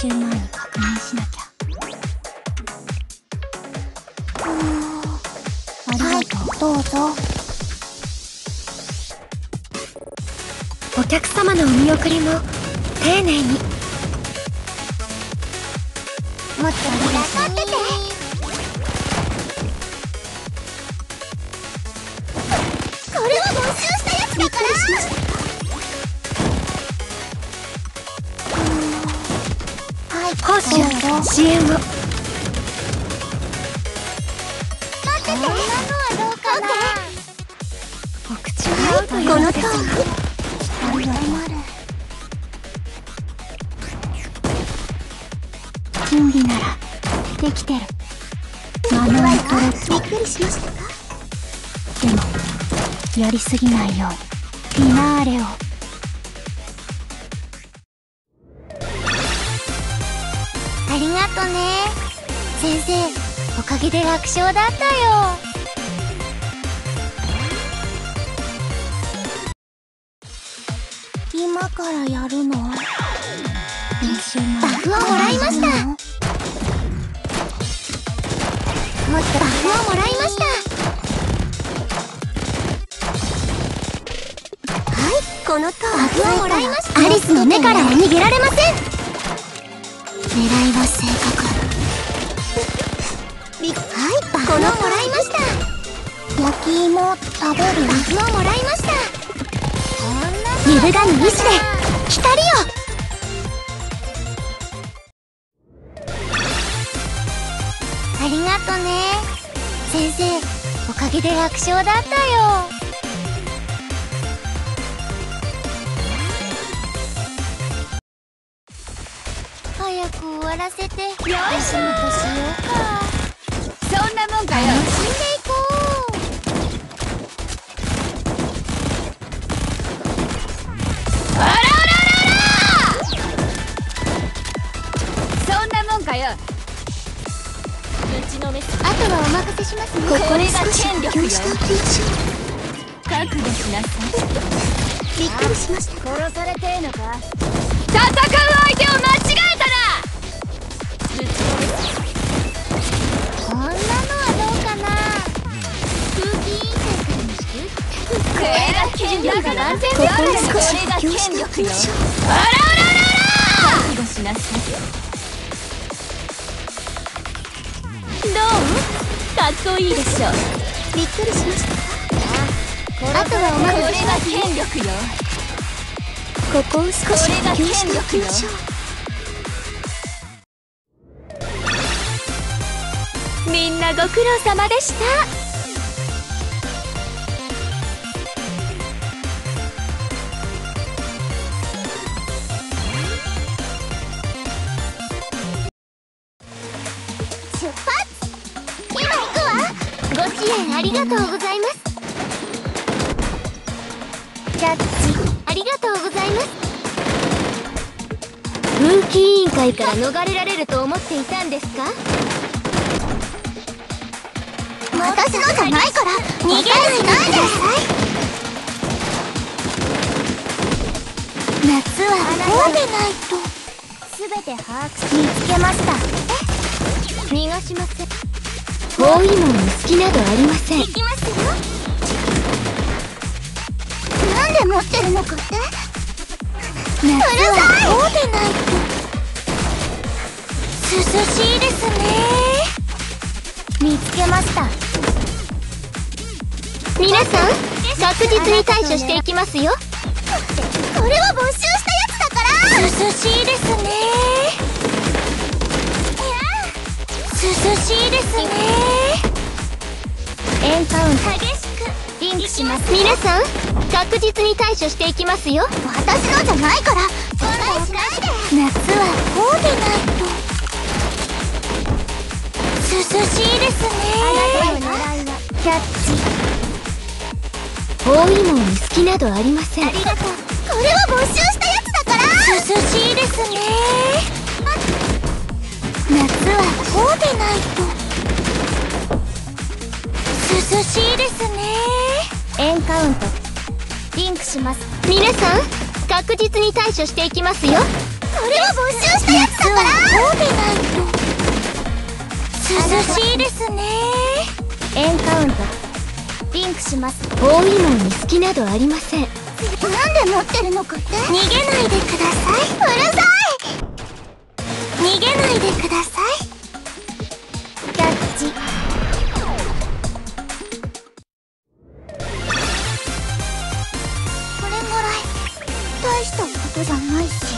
習前に確認しなきゃ。はい、どうぞ。お客様のお見送りも丁寧に。もっとありがとう。支援を。待ってて、今のはどうかな。お口はこの通り。光がある。準備ならできてる。間の間からびっくりしましたか。でもやりすぎないようフィナーレを。ありがとね先生、おかげで楽勝だったよ。今からやるの？練習のバフをもらいました。もっとバフをもらいました。はい、このとバフをもらいました。アリスの目からは逃げられません。狙いは正確。はい、バフをもらいました。焼き芋を食べる。バフをもらいました。揺るがぬ意志で光よ。ありがとね先生、おかげで楽勝だったよ。終わらせてよいしょとしようか。そんなもんかよ。楽しんでいこう。あらあらあらあら、そんなもんかよ。うちのメス、あとはお任せしますね。ここに少し補強した気がします。覚悟しなさい。びっくりしました。殺されてえのか。戦う相手を間違えたら。これが権力だ。ここに少し補強した気がします。あらあらあらあら、覚悟しなさい。どう？かっこいいでしょ。びっくりしましたか。あとはおまけします。これが権力よ。ここを少し補強した気がします。みんなご苦労様でした。ありがとうございます。ジャッジありがとうございます。風紀委員会から逃れられると思っていたんですか。私のじゃないから逃げないでください。夏はこうでないと。全て把握し見つけました。え、逃がしません。包囲網に隙などありません。行きますよ。なんで持ってるのかって。夏はそうでないと。涼しいですね。見つけました。皆さん、確実に対処していきますよ。これは没収したやつだから。涼しいですね。涼しいですね。エンカウント激しくリンクします。皆さん、確実に対処していきますよ。私のじゃないから。そんなにしないで。夏はこうでないと。涼しいですね。キャッチ。包囲網に隙などありません。ありがとう。これは募集したやつだから。涼しいですね。夏はこうでないと。涼しいですね。エンカウントリンクします。皆さん、確実に対処していきますよ。こ募集したやつだから。涼しいですね。エンカウントリンクします。包囲網に隙などありません。なんで持ってるのかって。逃げないでください。うるさい。逃げないでください。キャッチ。これぐらい大したことじゃないし。